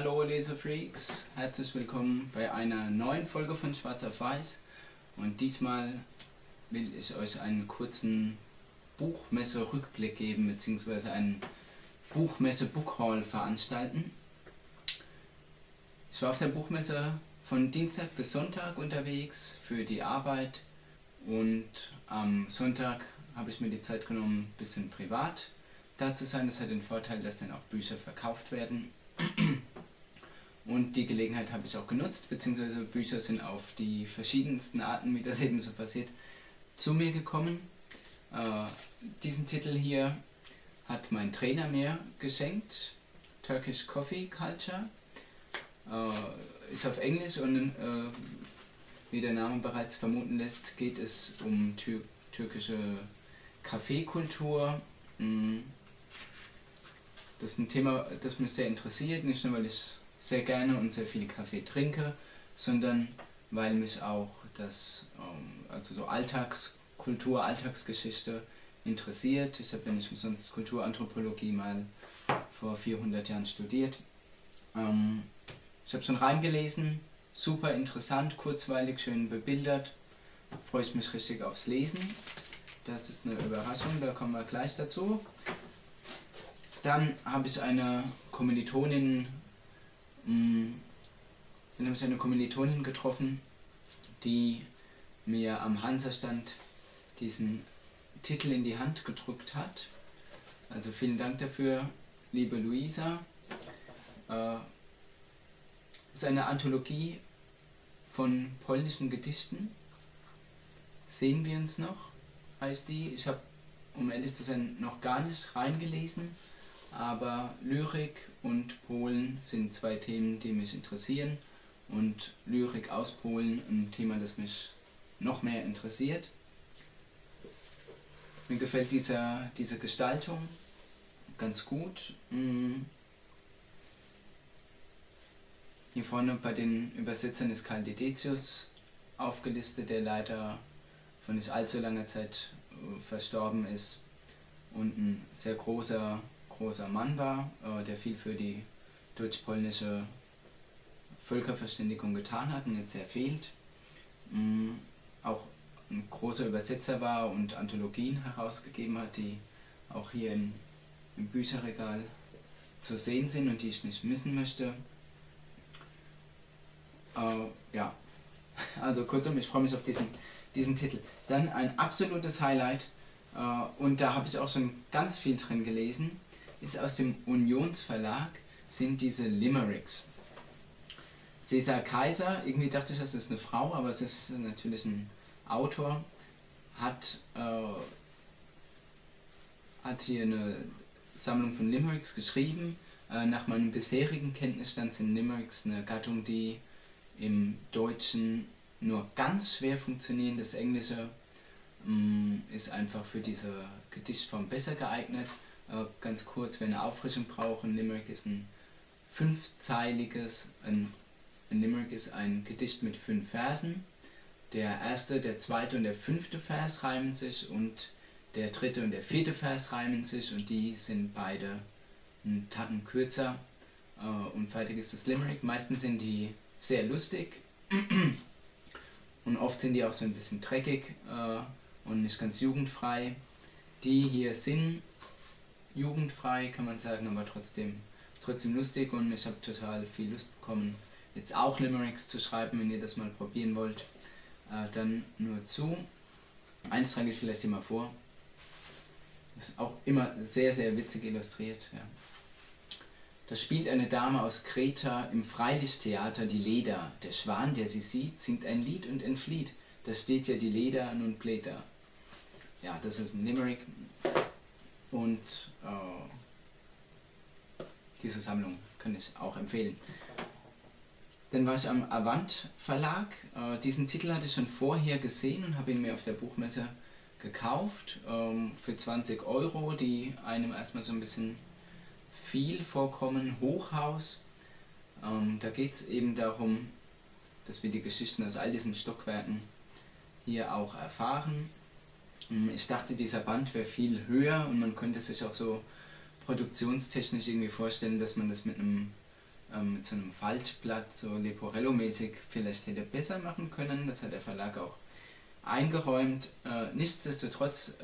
Hallo Lesefreaks, herzlich willkommen bei einer neuen Folge von Schwarz auf Weiß. Und diesmal will ich euch einen kurzen Buchmesse-Rückblick geben, beziehungsweise einen Buchmesse-Bookhaul veranstalten. Ich war auf der Buchmesse von Dienstag bis Sonntag unterwegs für die Arbeit. Und am Sonntag habe ich mir die Zeit genommen, ein bisschen privat da zu sein. Das hat den Vorteil, dass dann auch Bücher verkauft werden. Und die Gelegenheit habe ich auch genutzt, beziehungsweise Bücher sind auf die verschiedensten Arten, wie das eben so passiert, zu mir gekommen. Diesen Titel hier hat mein Trainer mir geschenkt, Turkish Coffee Culture. Ist auf Englisch und wie der Name bereits vermuten lässt, geht es um türkische Kaffeekultur. Das ist ein Thema, das mich sehr interessiert, nicht nur weil ich sehr gerne und sehr viel Kaffee trinke, sondern weil mich auch das, also so Alltagskultur, Alltagsgeschichte interessiert. Ich habe ja nicht umsonst Kulturanthropologie mal vor 400 Jahren studiert. Ich habe schon reingelesen, super interessant, kurzweilig, schön bebildert, freue ich mich richtig aufs Lesen. Das ist eine Überraschung, da kommen wir gleich dazu. Dann habe ich eine Kommilitonin getroffen, die mir am Hanserstand diesen Titel in die Hand gedrückt hat. Also vielen Dank dafür, liebe Luisa. Es ist eine Anthologie von polnischen Gedichten. Sehen wir uns noch? Heißt die. Ich habe, um ehrlich zu sein, noch gar nicht reingelesen. Aber Lyrik und Polen sind zwei Themen, die mich interessieren, und Lyrik aus Polen ein Thema, das mich noch mehr interessiert. Mir gefällt diese Gestaltung ganz gut. Hier vorne bei den Übersetzern ist Karl Dedecius aufgelistet, der leider vor nicht allzu langer Zeit verstorben ist und ein sehr großer Mann war, der viel für die deutsch-polnische Völkerverständigung getan hat und jetzt sehr fehlt. Auch ein großer Übersetzer war und Anthologien herausgegeben hat, die auch hier im Bücherregal zu sehen sind und die ich nicht missen möchte. Ja, also kurzum, ich freue mich auf diesen Titel. Dann ein absolutes Highlight, und da habe ich auch schon ganz viel drin gelesen, ist aus dem Unionsverlag, sind diese Limericks. César Keiser, irgendwie dachte ich, das ist eine Frau, aber es ist natürlich ein Autor, hat hier eine Sammlung von Limericks geschrieben. Nach meinem bisherigen Kenntnisstand sind Limericks eine Gattung, die im Deutschen nur ganz schwer funktionieren. Das Englische ist einfach für diese Gedichtform besser geeignet. Ganz kurz, wenn ihr Auffrischung braucht, ein Limerick ist ein fünfzeiliges, ein Limerick ist ein Gedicht mit 5 Versen. Der erste, der zweite und der fünfte Vers reimen sich und der dritte und der vierte Vers reimen sich und die sind beide einen Tacken kürzer und fertig ist das Limerick. Meistens sind die sehr lustig und oft sind die auch so ein bisschen dreckig und nicht ganz jugendfrei. Die hier sind jugendfrei, kann man sagen, aber trotzdem lustig, und ich habe total viel Lust bekommen, jetzt auch Limericks zu schreiben. Wenn ihr das mal probieren wollt, dann nur zu. Eins trage ich vielleicht immer vor, ist auch immer sehr, sehr witzig illustriert. Ja. Da spielt eine Dame aus Kreta im Freilichttheater die Leda. Der Schwan, der sie sieht, singt ein Lied und entflieht. Da steht ja die Leda nun Pleta. Ja, das ist ein Limerick. Und diese Sammlung kann ich auch empfehlen. Dann war ich am Avant Verlag. Diesen Titel hatte ich schon vorher gesehen und habe ihn mir auf der Buchmesse gekauft. Für 20 €, die einem erstmal so ein bisschen viel vorkommen. Hochhaus. Da geht es eben darum, dass wir die Geschichten aus all diesen Stockwerken hier auch erfahren. Ich dachte, dieser Band wäre viel höher und man könnte sich auch so produktionstechnisch irgendwie vorstellen, dass man das mit einem mit so einem Faltblatt, so Leporello-mäßig, vielleicht hätte er besser machen können. Das hat der Verlag auch eingeräumt. Nichtsdestotrotz,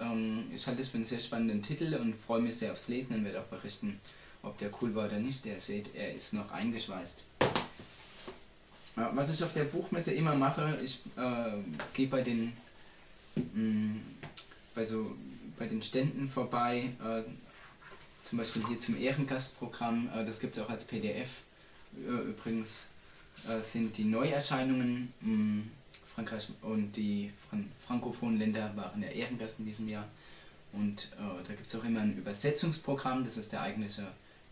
ich halte es für einen sehr spannenden Titel und freue mich sehr aufs Lesen und werde auch berichten, ob der cool war oder nicht. Ihr seht, er ist noch eingeschweißt. Was ich auf der Buchmesse immer mache, ich gehe bei den Ständen vorbei, zum Beispiel hier zum Ehrengastprogramm, das gibt es auch als PDF. Übrigens sind die Neuerscheinungen, Frankreich und die frankophonen Länder waren der Ehrengast in diesem Jahr. Und da gibt es auch immer ein Übersetzungsprogramm, das ist der eigentliche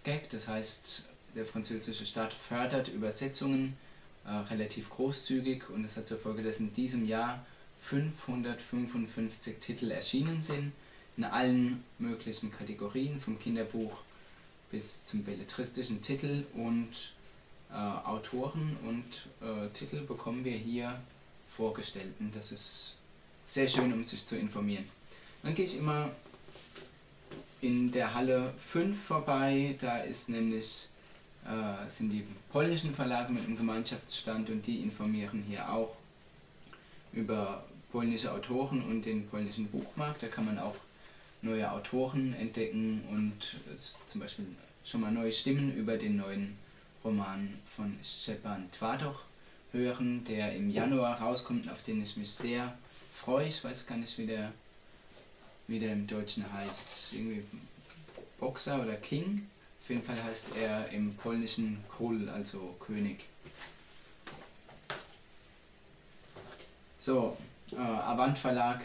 Gag, das heißt, der französische Staat fördert Übersetzungen relativ großzügig und es hat zur Folge, dass in diesem Jahr 555 Titel erschienen sind, in allen möglichen Kategorien, vom Kinderbuch bis zum belletristischen Titel und Autoren und Titel bekommen wir hier vorgestellt. Und das ist sehr schön, um sich zu informieren. Dann gehe ich immer in der Halle 5 vorbei, da ist nämlich, sind die polnischen Verlage mit einem Gemeinschaftsstand und die informieren hier auch über polnische Autoren und den polnischen Buchmarkt. Da kann man auch neue Autoren entdecken und zum Beispiel schon mal neue Stimmen über den neuen Roman von Szczepan Twardoch hören, der im Januar rauskommt, auf den ich mich sehr freue. Ich weiß gar nicht, wie der im Deutschen heißt. Irgendwie Boxer oder King. Auf jeden Fall heißt er im Polnischen Król, also König. So, Avant Verlag,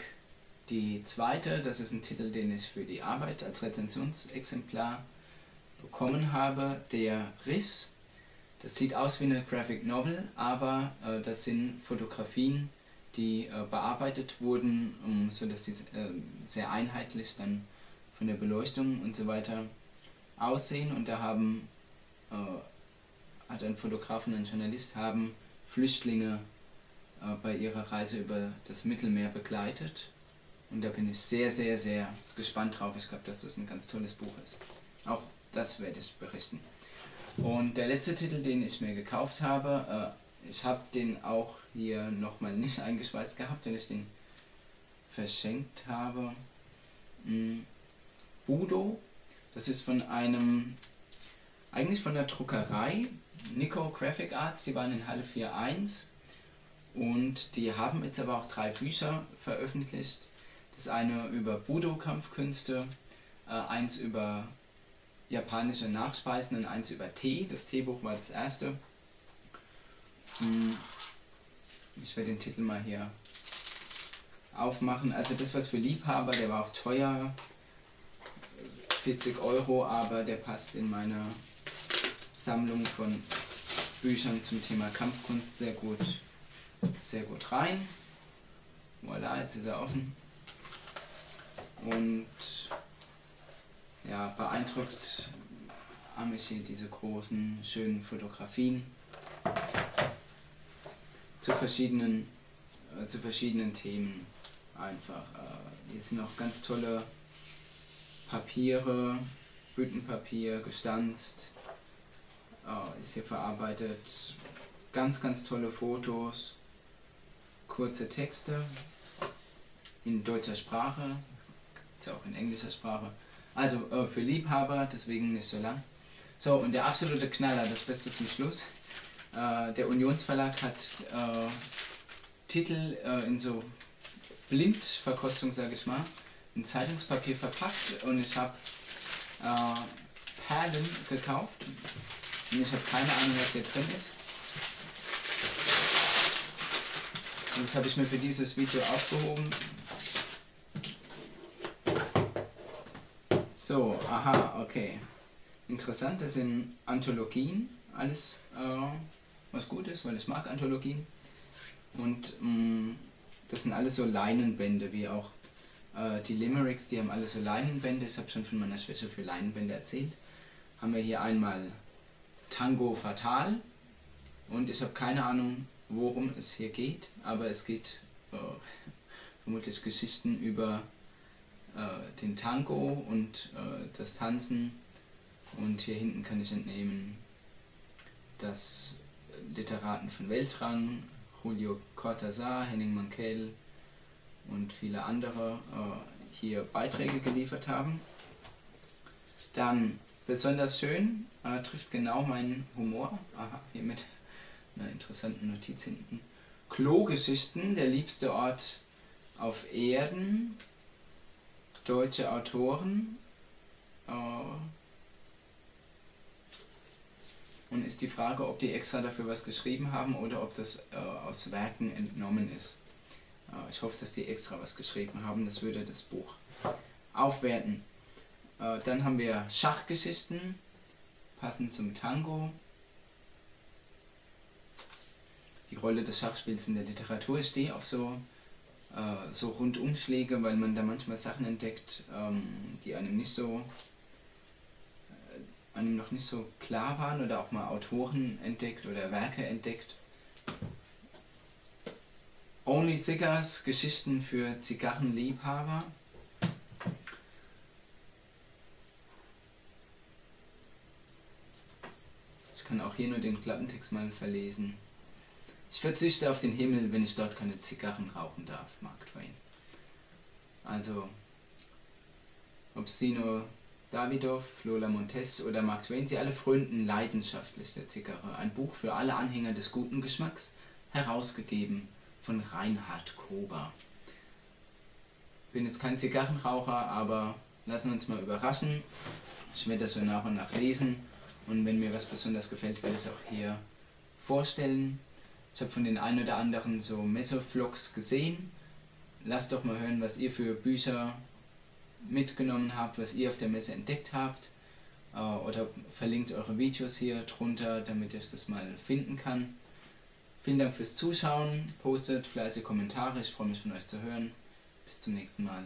die zweite, das ist ein Titel, den ich für die Arbeit als Rezensionsexemplar bekommen habe, Der Riss. Das sieht aus wie eine Graphic Novel, aber das sind Fotografien, die bearbeitet wurden, sodass die sehr einheitlich dann von der Beleuchtung und so weiter aussehen. Und da hat ein Fotograf und ein Journalist haben Flüchtlinge bei ihrer Reise über das Mittelmeer begleitet. Und da bin ich sehr, sehr, sehr gespannt drauf. Ich glaube, dass das ein ganz tolles Buch ist. Auch das werde ich berichten. Und der letzte Titel, den ich mir gekauft habe, ich habe den auch hier nochmal nicht eingeschweißt gehabt, wenn ich den verschenkt habe. Budo, das ist eigentlich von der Druckerei, Nikko Graphic Arts, die waren in Halle 4.1. Und die haben jetzt aber auch 3 Bücher veröffentlicht. Das eine über Budo-Kampfkünste, eins über japanische Nachspeisen und eins über Tee. Das Teebuch war das erste. Ich werde den Titel mal hier aufmachen. Also das was für Liebhaber, der war auch teuer, 40 €, aber der passt in meine Sammlung von Büchern zum Thema Kampfkunst sehr gut rein. Voilà, jetzt ist er offen. Und ja, beeindruckt haben mich hier diese großen, schönen Fotografien zu verschiedenen Themen einfach. Hier sind auch ganz tolle Papiere, Blütenpapier, gestanzt, ist hier verarbeitet. Ganz, ganz tolle Fotos. Kurze Texte in deutscher Sprache, gibt es ja auch in englischer Sprache, also für Liebhaber, deswegen nicht so lang. So, und der absolute Knaller, das Beste zum Schluss, der Unionsverlag hat Titel in so Blindverkostung, sage ich mal, in Zeitungspapier verpackt und ich habe Perlen gekauft und ich habe keine Ahnung, was hier drin ist. Das habe ich mir für dieses Video aufgehoben. So, aha, okay. Interessant, das sind Anthologien. Alles, was gut ist, weil ich mag Anthologien. Und das sind alles so Leinenbände, wie auch die Limericks, die haben alle so Leinenbände. Ich habe schon von meiner Schwäche für Leinenbände erzählt. Haben wir hier einmal Tango Fatal. Und ich habe keine Ahnung, worum es hier geht, aber es geht vermutlich Geschichten über den Tango und das Tanzen und hier hinten kann ich entnehmen dass Literaten von Weltrang, Julio Cortázar, Henning Mankell und viele andere hier Beiträge geliefert haben. Dann besonders schön, trifft genau meinen Humor, aha, hier mit einer interessanten Notiz hinten, Klogeschichten, der liebste Ort auf Erden, deutsche Autoren, und ist die Frage, ob die extra dafür was geschrieben haben oder ob das aus Werken entnommen ist. Ich hoffe, dass die extra was geschrieben haben, das würde das Buch aufwerten. Dann haben wir Schachgeschichten, passend zum Tango. Die Rolle des Schachspiels in der Literatur. Ich stehe auf so Rundumschläge, weil man da manchmal Sachen entdeckt, die einem nicht so... noch nicht so klar waren oder auch mal Autoren entdeckt oder Werke entdeckt. Only Cigars, Geschichten für Zigarrenliebhaber. Ich kann auch hier nur den Klappentext mal verlesen. Ich verzichte auf den Himmel, wenn ich dort keine Zigarren rauchen darf, Mark Twain. Also, ob Zino Davidoff, Lola Montes oder Mark Twain, sie alle frönten leidenschaftlich der Zigarre. Ein Buch für alle Anhänger des guten Geschmacks, herausgegeben von Reinhard Kober. Ich bin jetzt kein Zigarrenraucher, aber lassen wir uns mal überraschen. Ich werde das so nach und nach lesen und wenn mir was besonders gefällt, werde ich es auch hier vorstellen. Ich habe von den einen oder anderen so Messevlogs gesehen. Lasst doch mal hören, was ihr für Bücher mitgenommen habt, was ihr auf der Messe entdeckt habt, oder verlinkt eure Videos hier drunter, damit ich das mal finden kann. Vielen Dank fürs Zuschauen, postet fleißig Kommentare, ich freue mich von euch zu hören. Bis zum nächsten Mal.